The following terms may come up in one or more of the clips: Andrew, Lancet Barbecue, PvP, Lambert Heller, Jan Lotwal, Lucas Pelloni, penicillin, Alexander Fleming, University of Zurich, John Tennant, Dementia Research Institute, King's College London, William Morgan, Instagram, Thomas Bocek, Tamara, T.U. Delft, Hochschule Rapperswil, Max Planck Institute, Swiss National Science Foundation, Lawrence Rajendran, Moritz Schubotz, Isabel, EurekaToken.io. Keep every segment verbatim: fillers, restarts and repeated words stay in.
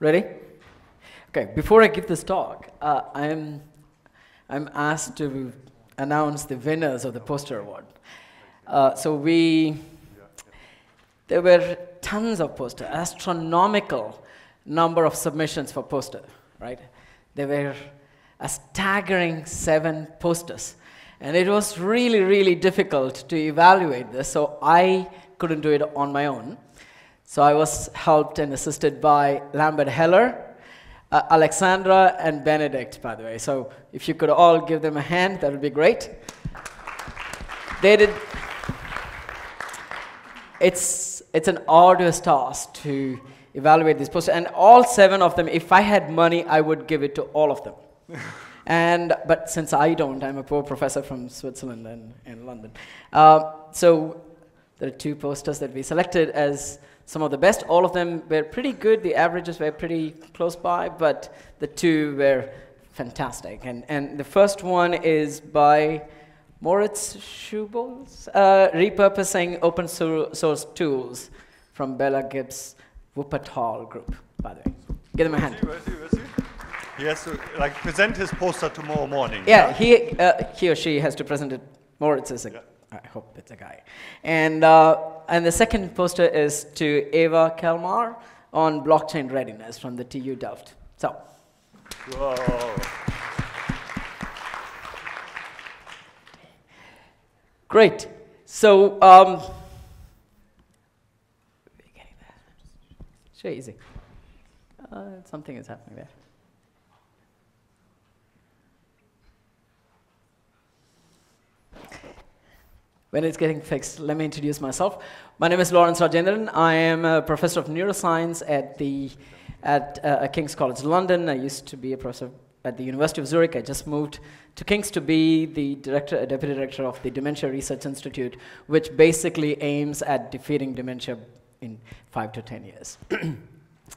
Ready? Okay, before I give this talk, uh, I'm, I'm asked to announce the winners of the poster award. Uh, so we, there were tons of posters, astronomical number of submissions for poster, right? There were a staggering seven posters. And it was really, really difficult to evaluate this, so I couldn't do it on my own. So I was helped and assisted by Lambert Heller, uh, Alexandra, and Benedict, by the way. So if you could all give them a hand, that would be great. They did. It's, it's an arduous task to evaluate these posters. And all seven of them, if I had money, I would give it to all of them. And, but since I don't, I'm a poor professor from Switzerland and, and London. Uh, so there are two posters that we selected as some of the best. All of them were pretty good. The averages were pretty close by, but the two were fantastic. And, and the first one is by Moritz Schubotz, uh, repurposing open source tools from Bella Gibbs Wuppertal group, by the way. Give them a hand. He has to like, present his poster tomorrow morning. Yeah, right? he, uh, he or she has to present it. Moritz is a yeah. I hope it's a guy. And, uh, and the second poster is to Ava Kelmar on blockchain readiness from the T U Delft. So. Whoa. Great. So, um, sure, easy. Uh, something is happening there. When it's getting fixed, let me introduce myself. My name is Lawrence Rajendran. I am a professor of neuroscience at, the, at uh, King's College London. I used to be a professor at the University of Zurich. I just moved to King's to be the director, deputy director of the Dementia Research Institute, which basically aims at defeating dementia in five to ten years.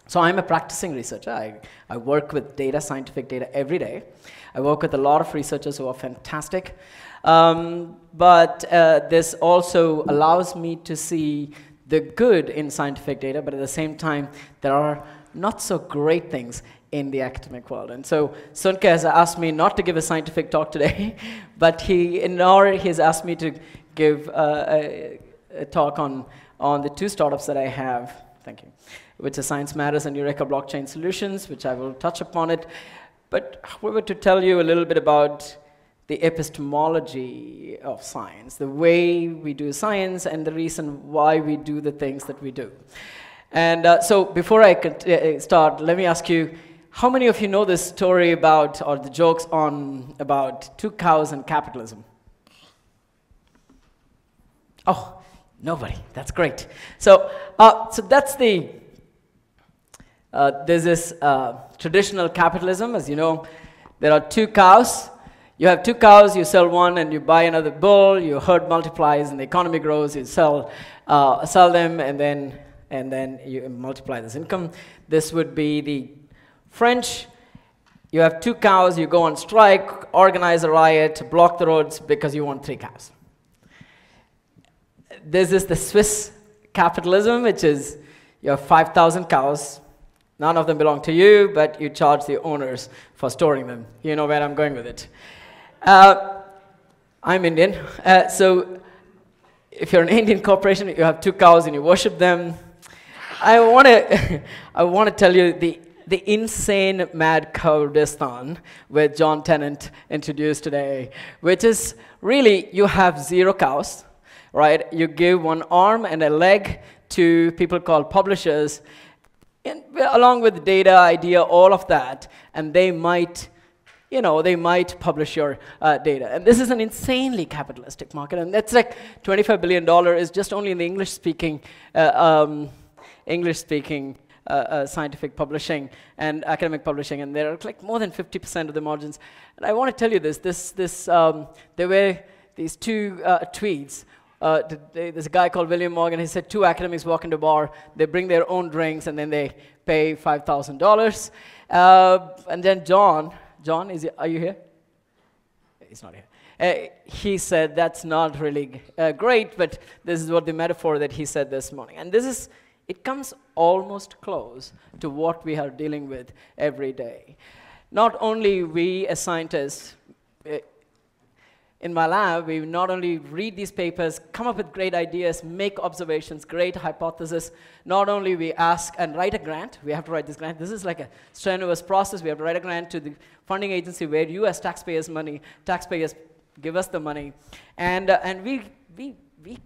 So I'm a practicing researcher. I, I work with data, scientific data, every day. I work with a lot of researchers who are fantastic. Um, but uh, this also allows me to see the good in scientific data, but at the same time, there are not so great things in the academic world. And so Sunke has asked me not to give a scientific talk today, but he, nor he has asked me to give uh, a, a talk on, on the two startups that I have. Thank you. Which is Science Matters and Eureka Blockchain Solutions, which I will touch upon it. But we were to tell you a little bit about the epistemology of science, the way we do science, and the reason why we do the things that we do. And uh, so before I could, uh, start, let me ask you, how many of you know this story about, or the jokes on, about two cows and capitalism? Oh, nobody. That's great. So, uh, so that's the... Uh, this is uh, traditional capitalism. As you know, there are two cows. You have two cows, you sell one and you buy another bull, your herd multiplies and the economy grows, you sell, uh, sell them and then, and then you multiply this income. This would be the French. You have two cows, you go on strike, organize a riot, block the roads because you want three cows. This is the Swiss capitalism, which is you have five thousand cows. None of them belong to you, but you charge the owners for storing them. You know where I'm going with it. Uh, I'm Indian, uh, so if you're an Indian corporation, you have two cows and you worship them. I want to, I want to tell you the the insane mad Cowdistan, where John Tennant introduced today, which is really you have zero cows, right? You give one arm and a leg to people called publishers. And along with data, idea, all of that, and they might, you know, they might publish your uh, data. And this is an insanely capitalistic market, and that's like twenty-five billion dollars is just only in the English-speaking, uh, um, English-speaking uh, uh, scientific publishing and academic publishing, and there are like more than fifty percent of the margins. And I want to tell you this: this, this, um, there were these two uh, tweets. Uh, there's a guy called William Morgan. He said two academics walk into a bar, they bring their own drinks, and then they pay five thousand dollars. Uh, and then John, John, is he, are you here? He's not here. Uh, he said that's not really uh, great, but this is what the metaphor that he said this morning. And this is It comes almost close to what we are dealing with every day. Not only we as scientists, in my lab, we not only read these papers, come up with great ideas, make observations, great hypotheses. Not only we ask and write a grant, we have to write this grant. This is like a strenuous process. We have to write a grant to the funding agency where you as taxpayers' money, taxpayers give us the money. And, uh, and we, we, we,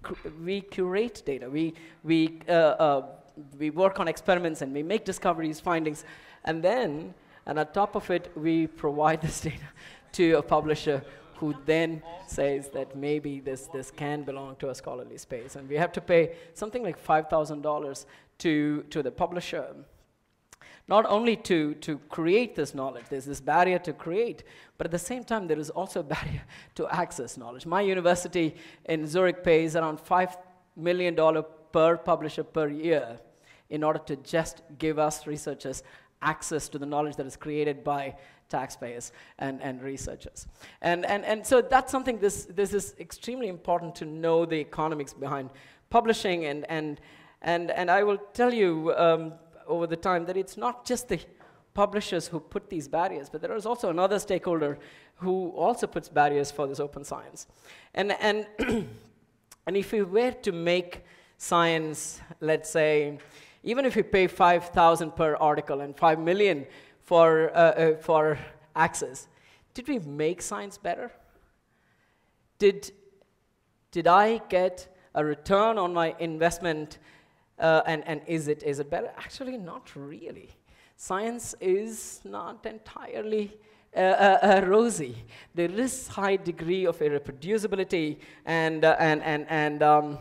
we curate data. We, we, uh, uh, we work on experiments and we make discoveries, findings. And then, and on top of it, we provide this data to a publisher who then says that maybe this, this can belong to a scholarly space. And we have to pay something like five thousand dollars to, to the publisher, not only to, to create this knowledge. There's this barrier to create, but at the same time, there is also a barrier to access knowledge. My university in Zurich pays around five million dollars per publisher per year in order to just give us researchers access to the knowledge that is created by taxpayers and, and researchers. And, and, and so that's something, this, this is extremely important to know the economics behind publishing. And, and, and, and I will tell you um, over the time that it's not just the publishers who put these barriers, but there is also another stakeholder who also puts barriers for this open science. And, and, and if we were to make science, let's say, even if you pay five thousand per article and five million for, uh, uh, for access, did we make science better? Did, did I get a return on my investment, uh, and, and is it, is it better? Actually, not really. Science is not entirely uh, uh, uh, rosy. There is high degree of irreproducibility and, uh, and, and, and um,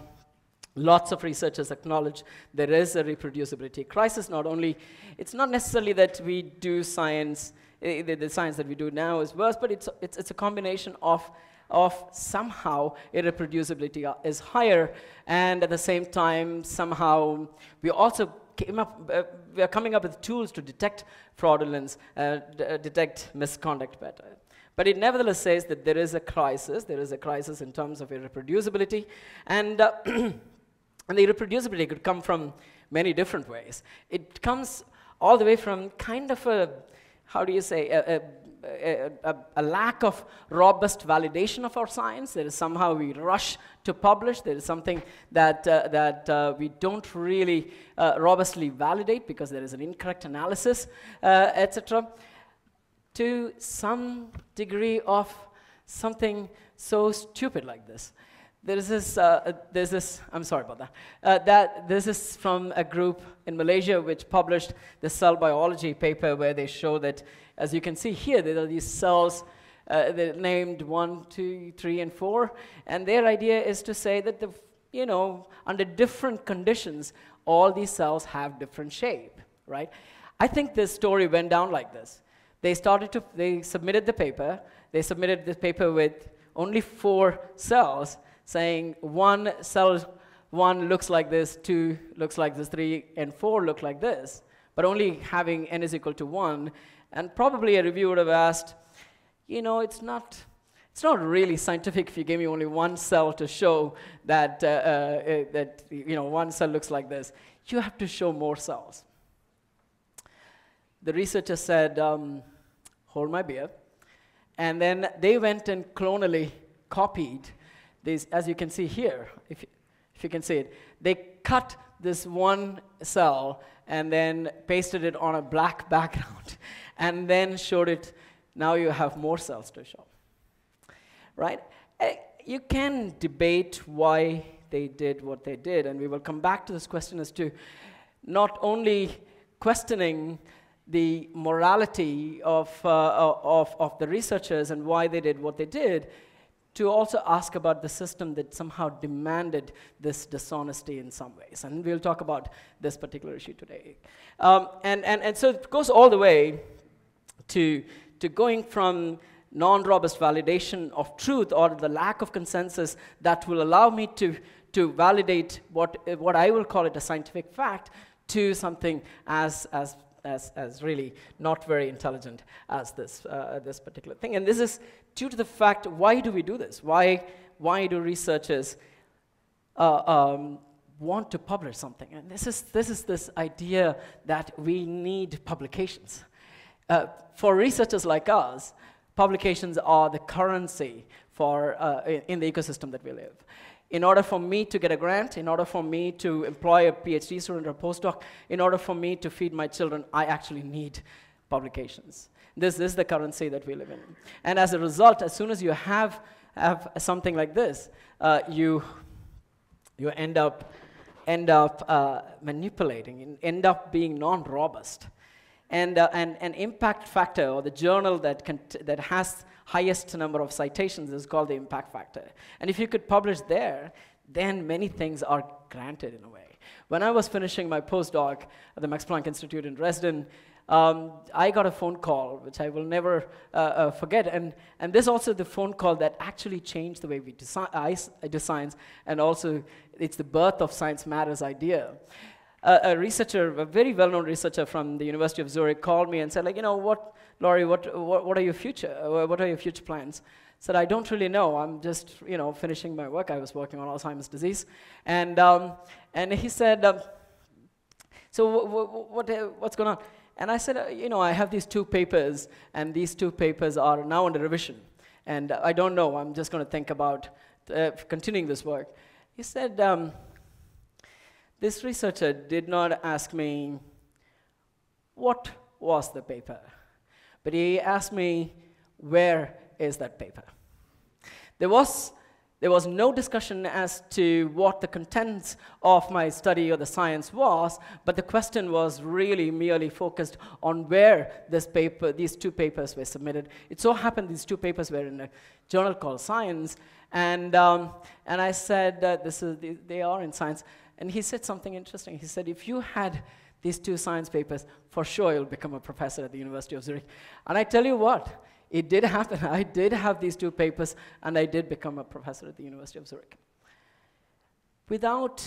lots of researchers acknowledge there is a reproducibility crisis. Not only, it's not necessarily that we do science, uh, the, the science that we do now is worse, but it's, it's, it's a combination of, of somehow irreproducibility is higher, and at the same time, somehow we also came up, uh, we are coming up with tools to detect fraudulence, uh, d detect misconduct better. But it nevertheless says that there is a crisis, there is a crisis in terms of irreproducibility, and uh, and the irreproducibility could come from many different ways. It comes all the way from kind of a, how do you say, a, a, a, a lack of robust validation of our science. There is somehow we rush to publish. There is something that, uh, that uh, we don't really uh, robustly validate because there is an incorrect analysis, uh, et cetera, to some degree of something so stupid like this. There's this, uh, there's this, I'm sorry about that, uh, that, this is from a group in Malaysia which published the cell biology paper where they show that, as you can see here, there are these cells, uh, they're named one, two, three, and four, and their idea is to say that, the, you know, under different conditions, all these cells have different shape, right? I think this story went down like this. They started to, they submitted the paper, they submitted the paper with only four cells, saying one cell, one looks like this, two looks like this, three and four look like this, but only having n is equal to one. And probably a reviewer would have asked, you know, it's not, it's not really scientific if you gave me only one cell to show that, uh, uh, that, you know, one cell looks like this. You have to show more cells. The researcher said, um, hold my beer. And then they went and clonally copied these, as you can see here, if you, if you can see it, they cut this one cell and then pasted it on a black background and then showed it, now you have more cells to show, right? You can debate why they did what they did, and we will come back to this question as to not only questioning the morality of, uh, of, of the researchers and why they did what they did, to also ask about the system that somehow demanded this dishonesty in some ways. And we'll talk about this particular issue today. Um, and, and, and so it goes all the way to, to going from non-robust validation of truth or the lack of consensus that will allow me to, to validate what, what I will call it a scientific fact to something as, as As, as really not very intelligent as this, uh, this particular thing. And this is due to the fact, why do we do this? Why, why do researchers uh, um, want to publish something. And this is this is this idea that we need publications. Uh, for researchers like us, publications are the currency for uh, in the ecosystem that we live. In order for me to get a grant, in order for me to employ a PhD student or a postdoc, in order for me to feed my children, I actually need publications. This is the currency that we live in. And as a result, as soon as you have, have something like this, uh, you, you end up, end up uh, manipulating, end up being non-robust. And uh, an, an impact factor, or the journal that, can t that has highest number of citations, is called the impact factor. And if you could publish there, then many things are granted in a way. When I was finishing my postdoc at the Max Planck Institute in Dresden, um, I got a phone call, which I will never uh, uh, forget. And, and this is also the phone call that actually changed the way we I do science, and also it's the birth of Science Matters idea. Uh, a researcher, a very well-known researcher from the University of Zurich, called me and said, like, you know what, Laurie, what, what, what are your future, what are your future plans? I said, I don't really know. I'm just, you know, finishing my work. I was working on Alzheimer's disease. And, um, and he said, um, so w w what, uh, what's going on? And I said, uh, you know, I have these two papers, and these two papers are now under revision. And I don't know. I'm just going to think about uh, continuing this work. He said, um, this researcher did not ask me what was the paper, but he asked me, where is that paper? There was, there was no discussion as to what the contents of my study or the science was, but the question was really merely focused on where this paper, these two papers were submitted. It so happened these two papers were in a journal called Science, and, um, and I said, uh, this is the, they are in Science. And he said something interesting. He said, if you had these two science papers, for sure you'll become a professor at the University of Zurich. And I tell you what, it did happen. I did have these two papers, and I did become a professor at the University of Zurich. Without,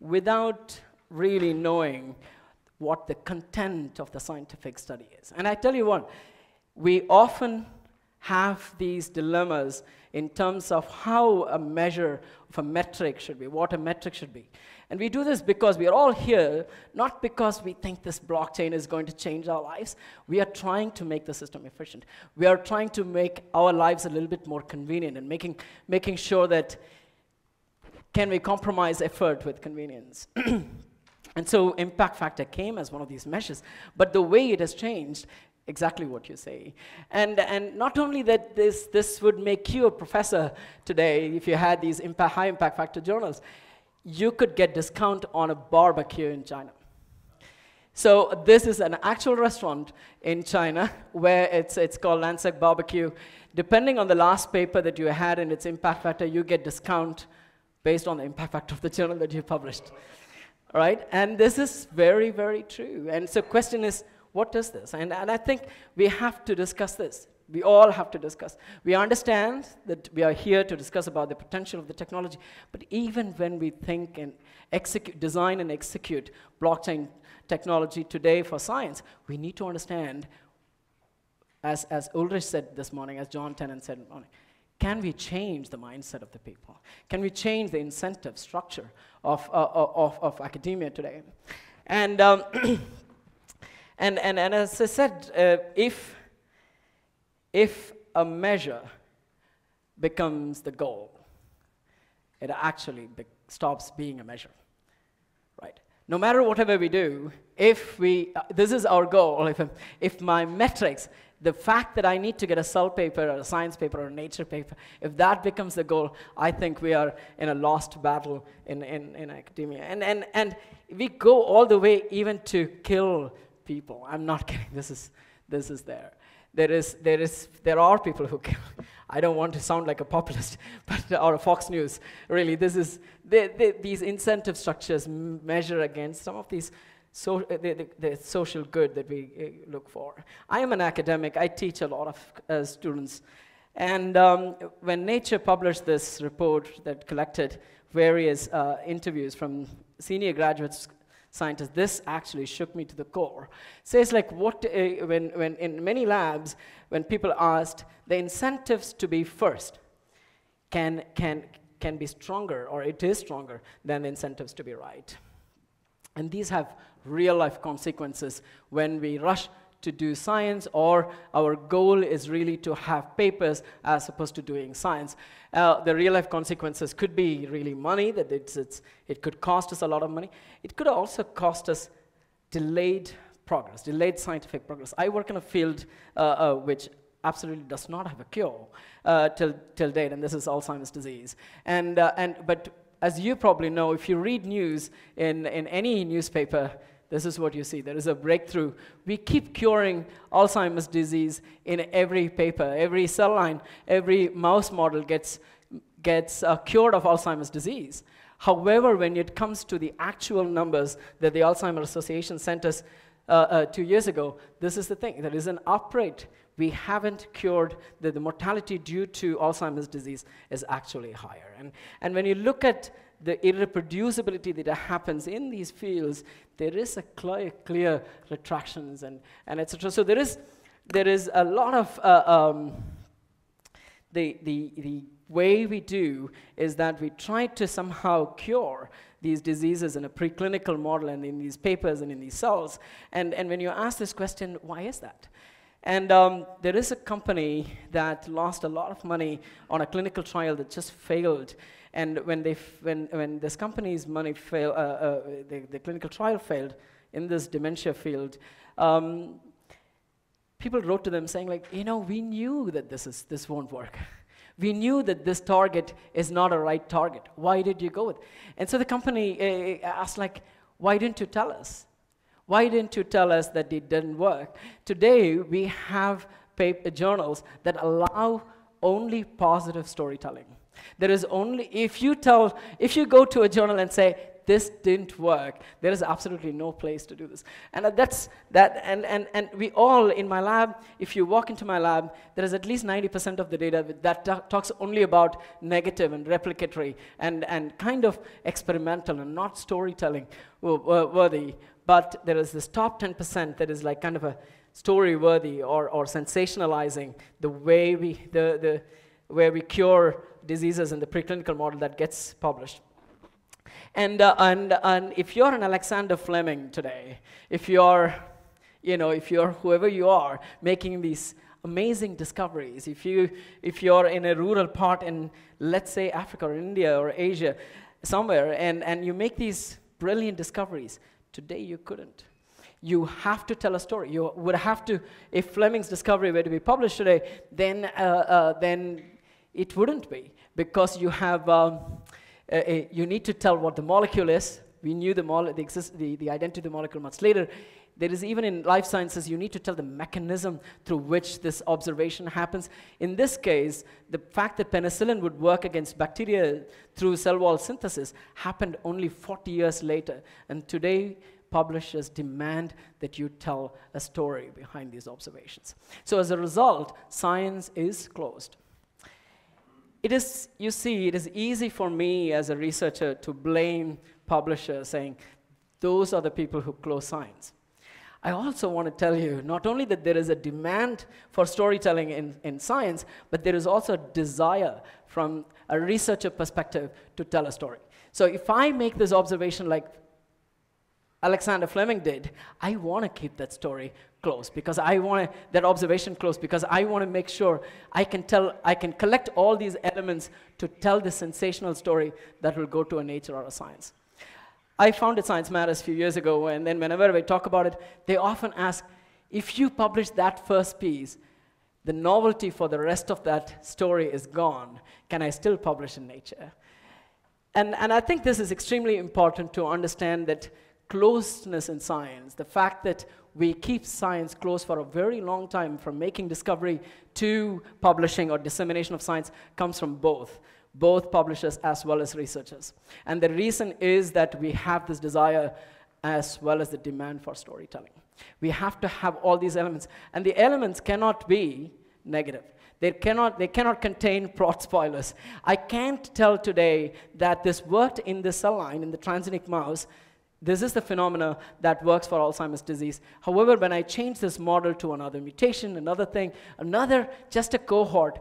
without really knowing what the content of the scientific study is. And I tell you what, we often have these dilemmas in terms of how a measure of a metric should be, what a metric should be. And we do this because we are all here, not because we think this blockchain is going to change our lives. We are trying to make the system efficient. We are trying to make our lives a little bit more convenient and making, making sure that, can we compromise effort with convenience? And so impact factor came as one of these measures, but the way it has changed, exactly what you say. And, and not only that this, this would make you a professor today if you had these impact, high impact factor journals, you could get discount on a barbecue in China. So this is an actual restaurant in China where it's, it's called Lancet Barbecue. Depending on the last paper that you had in its impact factor, you get discount based on the impact factor of the journal that you published. All right? And this is very, very true. And so question is, what is this? And, and I think we have to discuss this. We all have to discuss. We understand that we are here to discuss about the potential of the technology, but even when we think and execute, design and execute blockchain technology today for science, we need to understand, as, as Ulrich said this morning, as John Tennant said this morning, can we change the mindset of the people? Can we change the incentive structure of, uh, of, of academia today? And um, And, and, and as I said, uh, if, if a measure becomes the goal, it actually be stops being a measure, right? No matter whatever we do, if we, uh, this is our goal, if, if my metrics, the fact that I need to get a cell paper or a science paper or a nature paper, if that becomes the goal, I think we are in a lost battle in, in, in academia. And, and, and we go all the way even to kill people. I'm not kidding. This is this is there. There is there is there are people who kill. I don't want to sound like a populist, but or a Fox News. Really, this is they, they, these incentive structures measure against some of these so the, the, the social good that we uh, look for. I am an academic. I teach a lot of uh, students, and um, when Nature published this report that collected various uh, interviews from senior graduates. Scientists, this actually shook me to the core. Says like what, uh, when, when in many labs, when people asked the incentives to be first, can, can, can be stronger, or it is stronger, than incentives to be right. And these have real-life consequences when we rush to do science, or our goal is really to have papers as opposed to doing science. Uh, the real-life consequences could be really money, that it's, it's, it could cost us a lot of money. It could also cost us delayed progress, delayed scientific progress. I work in a field uh, uh, which absolutely does not have a cure uh, till, till date, and this is Alzheimer's disease. And, uh, and, but as you probably know, if you read news in, in any newspaper, this is what you see. There is a breakthrough. We keep curing Alzheimer's disease in every paper. Every cell line, every mouse model gets, gets uh, cured of Alzheimer's disease. However, when it comes to the actual numbers that the Alzheimer's Association sent us uh, uh, two years ago, this is the thing. There is an uprate. We haven't cured the, the mortality due to Alzheimer's disease is actually higher. And, and when you look at the irreproducibility that happens in these fields, there is a clear, clear retractions and, and et cetera. So there is, there is a lot of, uh, um, the, the, the way we do is that we try to somehow cure these diseases in a preclinical model and in these papers and in these cells. And, and when you ask this question, why is that? And um, there is a company that lost a lot of money on a clinical trial that just failed. And when, they f when, when this company's money failed, uh, uh, the, the clinical trial failed in this dementia field, um, people wrote to them saying, like, you know, we knew that this, is, this won't work. We knew that this target is not a right target. Why did you go with it? And so the company uh, asked, like, why didn't you tell us? Why didn't you tell us that it didn't work? Today, we have paper journals that allow only positive storytelling. There is only, if you tell, if you go to a journal and say, this didn't work, there is absolutely no place to do this. And that's, that, and, and, and we all in my lab, if you walk into my lab, there is at least ninety percent of the data that talks only about negative and replicatory and, and kind of experimental and not storytelling worthy. But there is this top ten percent that is like kind of a story-worthy or, or sensationalizing the way we, the, the, where we cure diseases in the preclinical model that gets published. And, uh, and, and if you're an Alexander Fleming today, if you're, you know, if you're whoever you are making these amazing discoveries, if, you, if you're in a rural part in, let's say, Africa or India or Asia, somewhere, and, and you make these brilliant discoveries, today you couldn't. You have to tell a story. You would have to, if Fleming's discovery were to be published today, then, uh, uh, then it wouldn't be, because you have, um, a, a, you need to tell what the molecule is. We knew the, mole the, exist the, the identity of the molecule much later. There is even in life sciences, you need to tell the mechanism through which this observation happens. In this case, the fact that penicillin would work against bacteria through cell wall synthesis happened only forty years later. And today, publishers demand that you tell a story behind these observations. So as a result, science is closed. It is, you see, it is easy for me as a researcher to blame publishers, saying, those are the people who close science. I also want to tell you, not only that there is a demand for storytelling in, in science, but there is also a desire from a researcher perspective to tell a story. So if I make this observation like Alexander Fleming did, I want to keep that story close, because I want to, that observation close, because I want to make sure I can tell, I can collect all these elements to tell the sensational story that will go to a Nature or a Science. I founded Science Matters a few years ago, and then whenever I talk about it, they often ask, if you publish that first piece, the novelty for the rest of that story is gone. Can I still publish in Nature? And, and I think this is extremely important to understand, that closeness in science, the fact that we keep science closed for a very long time, from making discovery to publishing or dissemination of science, comes from both. both publishers as well as researchers. And the reason is that we have this desire as well as the demand for storytelling. We have to have all these elements. And the elements cannot be negative. They cannot, they cannot contain plot spoilers. I can't tell today that this worked in the cell line, in the transgenic mouse. This is the phenomena that works for Alzheimer's disease. However, when I change this model to another mutation, another thing, another, just a cohort,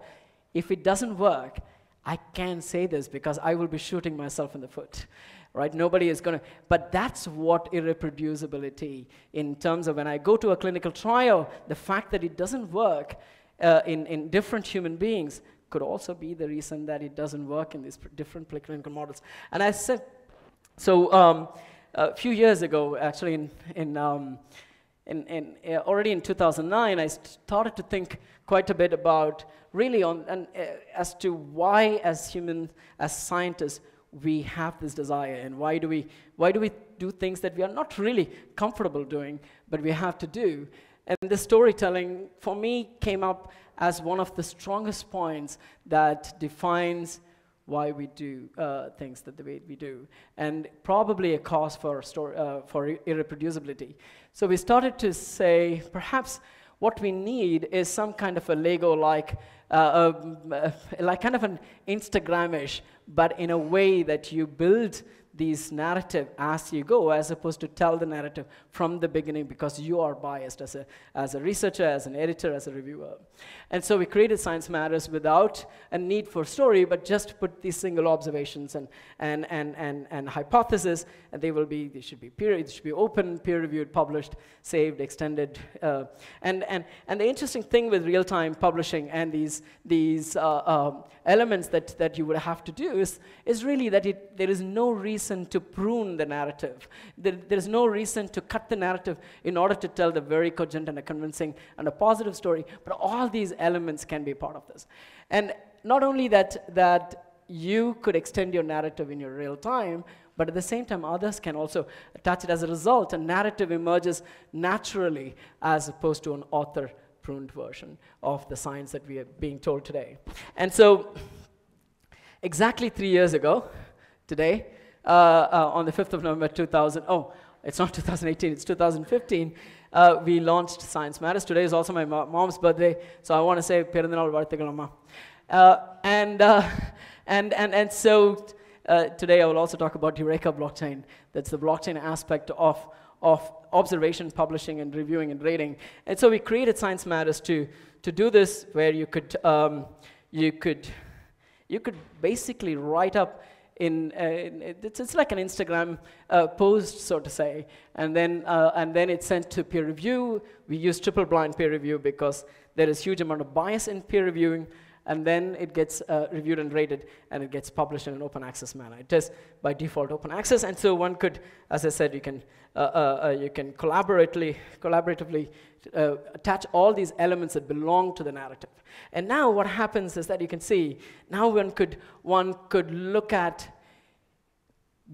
if it doesn't work, I can't say this because I will be shooting myself in the foot, right? Nobody is going to, but that's what irreproducibility, in terms of when I go to a clinical trial, the fact that it doesn't work uh, in, in different human beings could also be the reason that it doesn't work in these different preclinical models. And I said, so um, a few years ago, actually in, in um, In, in, uh, already in two thousand nine, I started to think quite a bit about really on and, uh, as to why, as humans, as scientists, we have this desire, and why do we why do we do things that we are not really comfortable doing, but we have to do. And this storytelling, for me, came up as one of the strongest points that defines why we do uh, things that the way we do, and probably a cause for story, uh, for irreproducibility. So we started to say, perhaps what we need is some kind of a Lego-like, uh, um, like kind of an Instagram-ish, but in a way that you build these narrative as you go, as opposed to tell the narrative from the beginning, because you are biased as a, as a researcher, as an editor, as a reviewer. And so we created Science Matters without a need for story, but just put these single observations and, and, and, and, and hypothesis, and they will be, they should be peer, it should be open, peer-reviewed, published, saved, extended. Uh, and, and, and the interesting thing with real-time publishing and these, these uh, um, elements that, that you would have to do is, is really that it, there is no reason to prune the narrative. There, there's no reason to cut the narrative in order to tell the very cogent and a convincing and a positive story, but all these elements can be part of this. And not only that, that you could extend your narrative in your real time, but at the same time, others can also attach it as a result, and narrative emerges naturally as opposed to an author-pruned version of the science that we are being told today. And so, exactly three years ago, today, Uh, uh, on the fifth of November two thousand, oh, it's not two thousand eighteen, it's two thousand fifteen, uh, we launched Science Matters. Today is also my mo mom's birthday, so I want to say Perandinal Varthigal Amma. And and and so uh, today I will also talk about Eureka Blockchain. That's the blockchain aspect of of observation, publishing, and reviewing and rating. And so we created Science Matters to to do this, where you could um, you could you could basically write up. In, uh, in it's, it's like an Instagram uh, post, so to say, and then uh, and then it's sent to peer review. We use triple-blind peer review because there is huge amount of bias in peer reviewing, and then it gets uh, reviewed and rated, and it gets published in an open access manner. It is by default open access, and so one could, as I said, you can uh, uh, you can collaboratively collaboratively uh, attach all these elements that belong to the narrative. And now what happens is that you can see, now one could, one could look at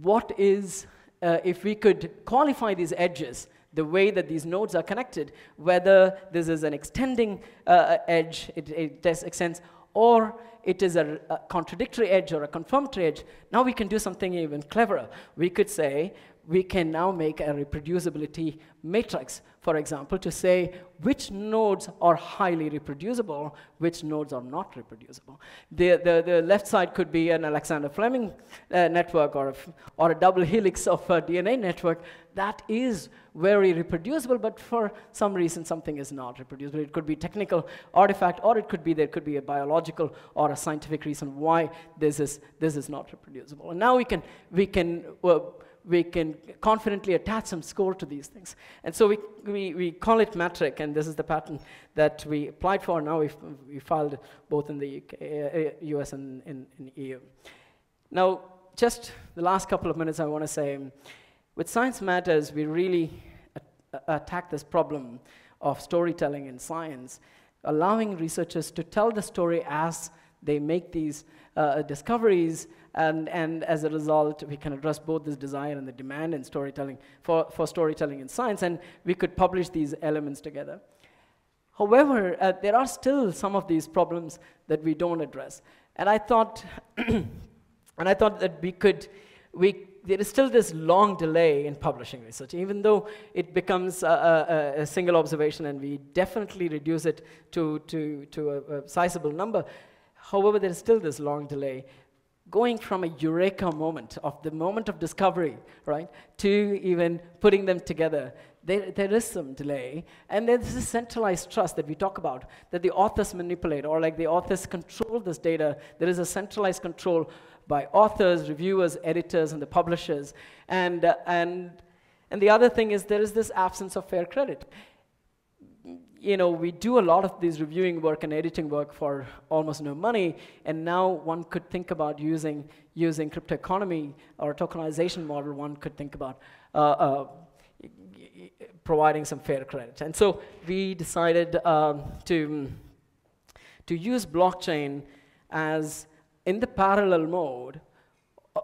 what is, uh, if we could qualify these edges, the way that these nodes are connected, whether this is an extending uh, edge, it, it extends, or it is a, a contradictory edge or a confirmatory edge, now we can do something even cleverer. We could say, we can now make a reproducibility matrix, for example, to say which nodes are highly reproducible, which nodes are not reproducible. The, the, the left side could be an Alexander Fleming uh, network or a, or a double helix of a D N A network. That is very reproducible, but for some reason, something is not reproducible. It could be technical artifact, or it could be there could be a biological or a scientific reason why this is, this is not reproducible. And now we can, we can uh, we can confidently attach some score to these things. And so we, we, we call it metric, and this is the patent that we applied for. Now we've, we filed both in the U K, uh, U S and in, in E U. Now, just the last couple of minutes I want to say, with Science Matters, we really at attack this problem of storytelling in science, allowing researchers to tell the story as they make these uh, discoveries, and, and as a result, we can address both this desire and the demand in storytelling for, for storytelling in science, and we could publish these elements together. However, uh, there are still some of these problems that we don't address, and I thought, and I thought that we could, we there is still this long delay in publishing research, even though it becomes a, a, a single observation, and we definitely reduce it to to to a, a sizable number. However, there is still this long delay, going from a eureka moment, of the moment of discovery, right, to even putting them together, There, there is some delay, and there's this centralized trust that we talk about, that the authors manipulate, or like the authors control this data. There is a centralized control by authors, reviewers, editors, and the publishers. And, uh, and, and the other thing is there is this absence of fair credit. You know, we do a lot of these reviewing work and editing work for almost no money, and now one could think about using, using crypto economy or a tokenization model. One could think about uh, uh, providing some fair credit. And so we decided um, to, to use blockchain as, in the parallel mode,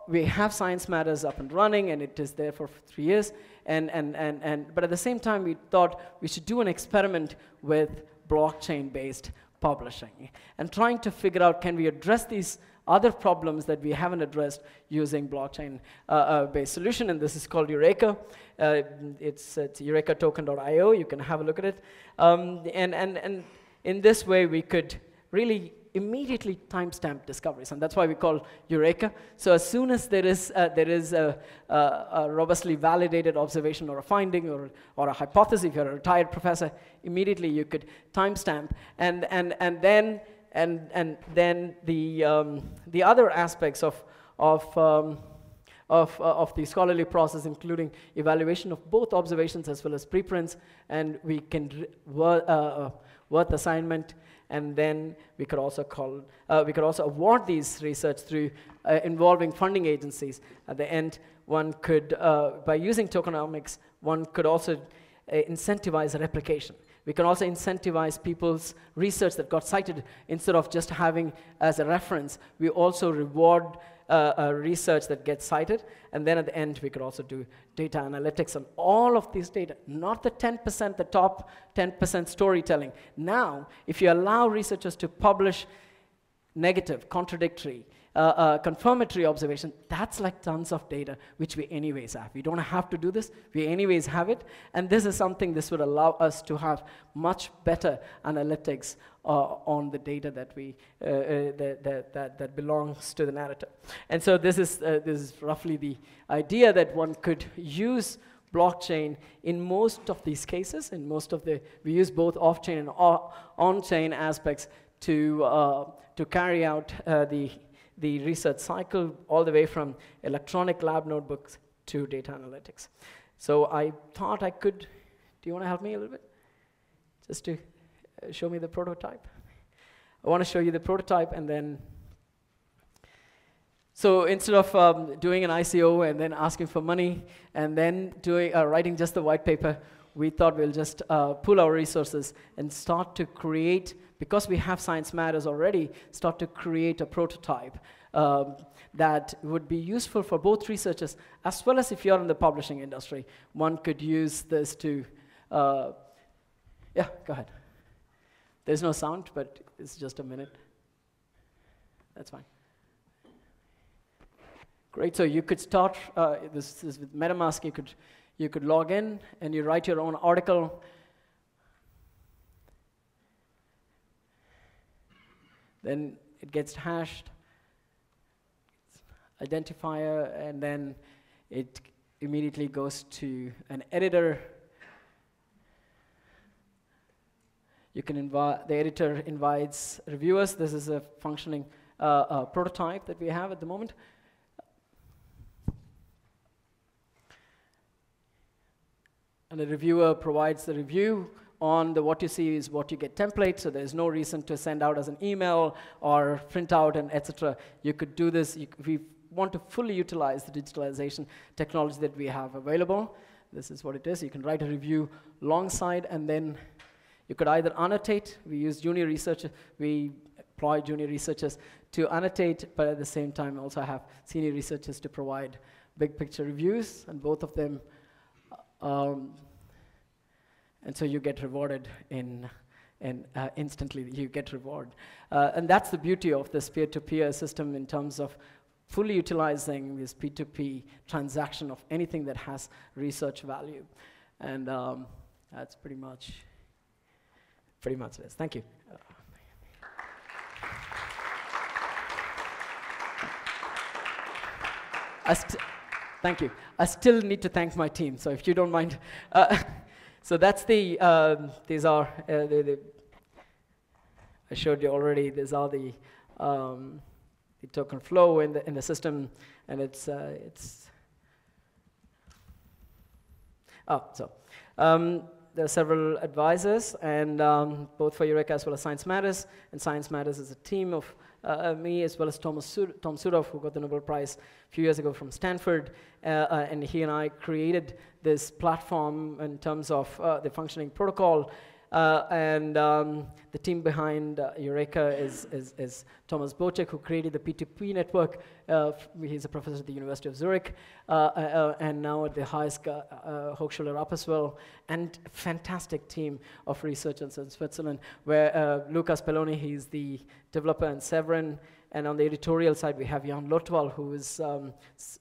we have Science Matters up and running, and it is there for three years. And, and, and, and, but at the same time, we thought we should do an experiment with blockchain-based publishing and trying to figure out, can we address these other problems that we haven't addressed using blockchain-based uh, uh, solution, and this is called Eureka. Uh, it's it's Eureka Token dot i o. You can have a look at it. Um, and, and, and in this way, we could really immediately timestamp discoveries, and that's why we call Eureka. So as soon as there is, uh, there is a, a, a robustly validated observation or a finding or, or a hypothesis, if you're a retired professor, immediately you could timestamp. And, and, and then, and, and then the, um, the other aspects of, of, um, of, uh, of the scholarly process, including evaluation of both observations as well as preprints, and we can worth uh, assignment. And then we could also call, uh, we could also award these research through uh, involving funding agencies. At the end, one could, uh, by using tokenomics, one could also uh, incentivize replication. We can also incentivize people's research that got cited instead of just having as a reference. We also reward uh, uh, research that gets cited. And then at the end, we could also do data analytics on all of these data, not the ten percent, the top ten percent storytelling. Now, if you allow researchers to publish negative, contradictory, Uh, uh, confirmatory observation, that's like tons of data, which we anyways have. We don't have to do this. We anyways have it. And this is something this would allow us to have much better analytics uh, on the data that, we, uh, uh, that, that, that, that belongs to the narrative. And so this is, uh, this is roughly the idea that one could use blockchain in most of these cases. In most of the, we use both off-chain and on-chain aspects to, uh, to carry out uh, the the research cycle, all the way from electronic lab notebooks to data analytics. So I thought I could, do you want to help me a little bit? Just to show me the prototype. I want to show you the prototype, and then, so instead of um, doing an I C O and then asking for money, and then doing, uh, writing just the white paper, we thought we'll just uh, pool our resources and start to create, because we have Science Matters already, start to create a prototype um, that would be useful for both researchers, as well as if you're in the publishing industry. One could use this to, uh, yeah, go ahead. There's no sound, but it's just a minute. That's fine. Great, so you could start, uh, this is with MetaMask, you could, you could log in and you write your own article. Then it gets hashed, identifier, and then it immediately goes to an editor. You can invite, the editor invites reviewers. This is a functioning uh, uh, prototype that we have at the moment. And the reviewer provides the review on the what you see is what you get template, so there's no reason to send out as an email or print out and et cetera. You could do this. You, we want to fully utilize the digitalization technology that we have available. This is what it is. You can write a review alongside, and then you could either annotate. We use junior researchers. We employ junior researchers to annotate, but at the same time also have senior researchers to provide big picture reviews, and both of them Um, and so you get rewarded in, in uh, instantly. You get reward, uh, and that's the beauty of this peer-to-peer system in terms of fully utilizing this P two P transaction of anything that has research value, and um, that's pretty much, pretty much this. Thank you. I st- Thank you. I still need to thank my team, so if you don't mind. Uh, So that's the, um, these are, uh, the, the I showed you already, these are the, um, the token flow in the, in the system, and it's, uh, it's, oh, so. Um, There are several advisors, and um, both for Eureka as well as Science Matters. And Science Matters is a team of uh, me as well as Thomas Tom Südhof, who got the Nobel Prize a few years ago from Stanford. Uh, uh, and he and I created this platform in terms of uh, the functioning protocol. Uh, and um, the team behind uh, Eureka is, is, is Thomas Bocek, who created the P two P network. Uh, he's a professor at the University of Zurich, uh, uh, and now at the highest uh, Hochschule Rapperswil, and fantastic team of researchers in Switzerland, where uh, Lucas Pelloni, he's the developer, and Severin. And on the editorial side, we have Jan Lotwal, who is um,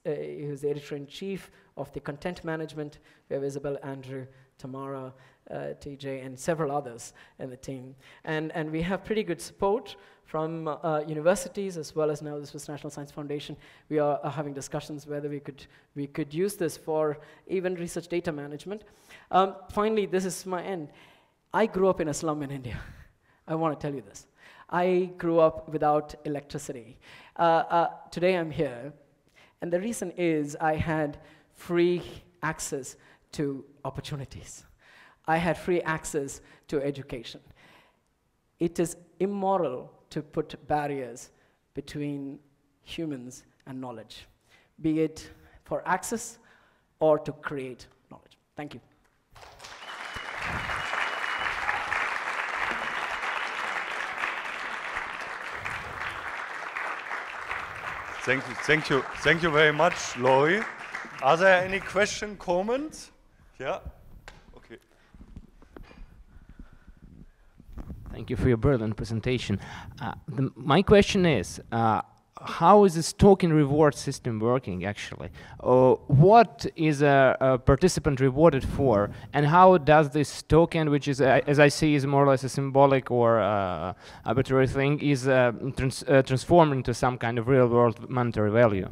uh, who's the editor-in-chief of the content management. We have Isabel, Andrew, Tamara, Uh, T J, and several others in the team. And, and we have pretty good support from uh, universities, as well as now the Swiss National Science Foundation. We are, are having discussions whether we could, we could use this for even research data management. Um, finally, this is my end. I grew up in a slum in India. I want to tell you this. I grew up without electricity. Uh, uh, today I'm here, and the reason is I had free access to opportunities. I had free access to education. It is immoral to put barriers between humans and knowledge, be it for access or to create knowledge. Thank you. Thank you, thank you, thank you very much, Lori. Are there any questions, comments? Yeah. Thank you for your brilliant presentation. Uh, the, my question is, uh, how is this token reward system working, actually? Uh, what is a, a participant rewarded for, and how does this token, which is, uh, as I see, is more or less a symbolic or uh, arbitrary thing, is uh, trans uh, transformed into some kind of real-world monetary value?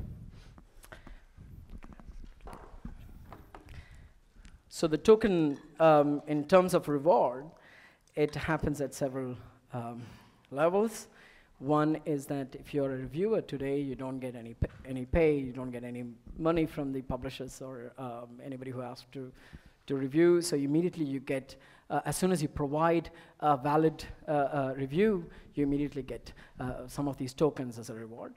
So the token, um, in terms of reward, it happens at several um, levels. One is that if you're a reviewer today, you don't get any pay, any pay, you don't get any money from the publishers or um, anybody who asks to, to review. So immediately you get, uh, as soon as you provide a valid uh, uh, review, you immediately get uh, some of these tokens as a reward.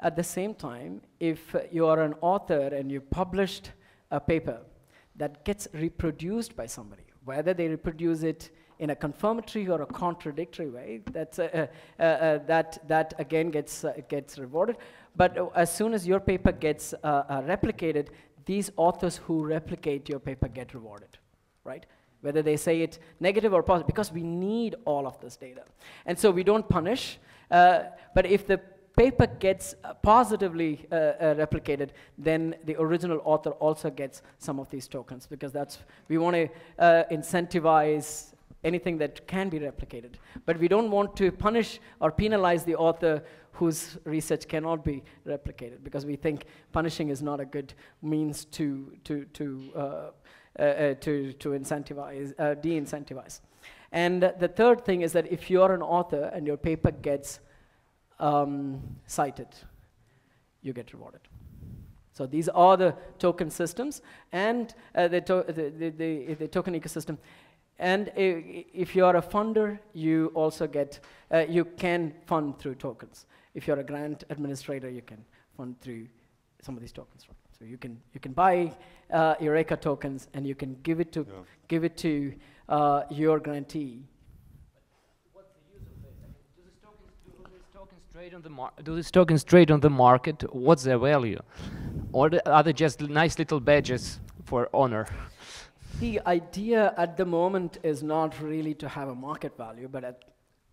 At the same time, if you are an author and you published a paper that gets reproduced by somebody, whether they reproduce it in a confirmatory or a contradictory way, that's, uh, uh, uh, that, that again gets, uh, gets rewarded. But uh, as soon as your paper gets uh, uh, replicated, these authors who replicate your paper get rewarded, right? Whether they say it negative or positive, because we need all of this data. And so we don't punish, uh, but if the paper gets positively uh, uh, replicated, then the original author also gets some of these tokens, because that's, we want to uh, incentivize anything that can be replicated. But we don't want to punish or penalize the author whose research cannot be replicated, because we think punishing is not a good means to, to, to, uh, uh, uh, to, to incentivize, uh, de-incentivize. And uh, the third thing is that if you're an author and your paper gets um, cited, you get rewarded. So these are the token systems and uh, the, to the, the, the, the token ecosystem. And if you're a funder, you also get, uh, you can fund through tokens. If you're a grant administrator, you can fund through some of these tokens. Right? So you can, you can buy uh, Eureka tokens, and you can give it to, yeah. give it to uh, your grantee. But what's the use of this? Do these tokens, do these tokens trade on the mar do these tokens trade on the market? What's their value? Or are they just nice little badges for honor? The idea at the moment is not really to have a market value, but at,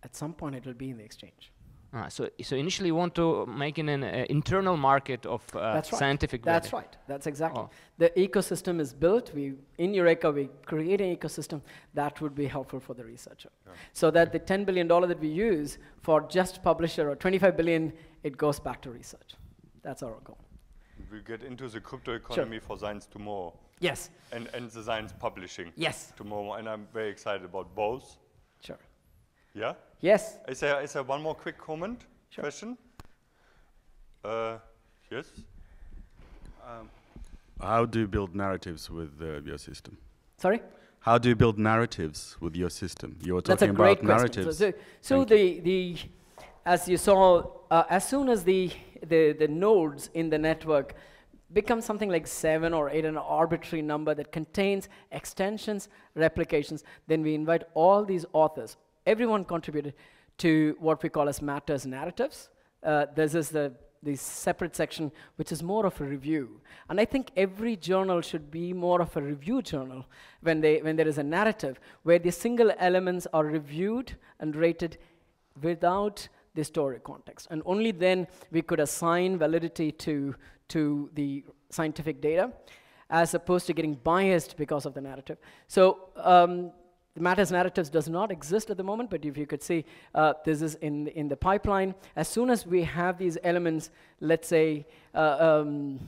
at some point it will be in the exchange. Ah, so, so initially you want to make an, an uh, internal market of uh, That's right. scientific value. That's right. That's exactly. Oh. The ecosystem is built. We, in Eureka, we create an ecosystem that would be helpful for the researcher. Yeah. So that the ten billion dollars that we use for just publisher or twenty-five billion dollars, it goes back to research. That's our goal. We'll get into the crypto economy sure. for science tomorrow. Yes. And, and the science publishing. Yes. Tomorrow, and I'm very excited about both. Sure. Yeah? Yes. Is there, is there one more quick comment, sure. question? Uh, yes? Um, How do you build narratives with uh, your system? Sorry? How do you build narratives with your system? You were talking about narratives. That's a great question. So, so, so the, the, as you saw, uh, as soon as the, the, the nodes in the network become something like seven or eight, an arbitrary number that contains extensions, replications, then we invite all these authors. Everyone contributed to what we call as matters narratives. Uh, this is the, the separate section, which is more of a review. And I think every journal should be more of a review journal when, they, when there is a narrative where the single elements are reviewed and rated without the story context. And only then we could assign validity to, to the scientific data, as opposed to getting biased because of the narrative. So um, the matters narratives does not exist at the moment, but if you could see, uh, this is in, in the pipeline. As soon as we have these elements, let's say uh, um,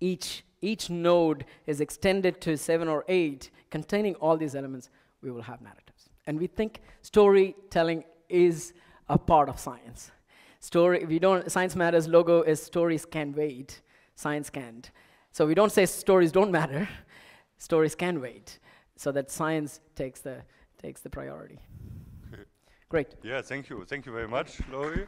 each, each node is extended to seven or eight, containing all these elements, we will have narratives. And we think storytelling is a part of science. Story, we don't, Science Matters logo is stories can wait, science can't. So we don't say stories don't matter, stories can wait, so that science takes the, takes the priority. Great. Yeah, thank you. Thank you very much, Laurie.